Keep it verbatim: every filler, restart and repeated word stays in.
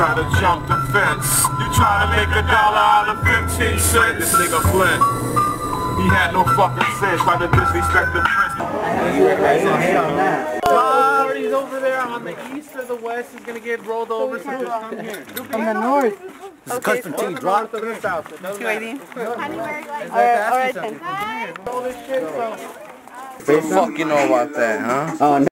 try to jump the fence. You try to make a dollar out of fifteen cents. This nigga Flynn, he had no fucking sense. By the disrespect of Prince. He's over there on the east or the west. He's gonna get rolled over. So just come here. From the north. This okay. Custom team dropped to the south. Alright, alright then. All right, all right, all right, all right. All this shit, so. They fucking know about that, huh? Oh, no.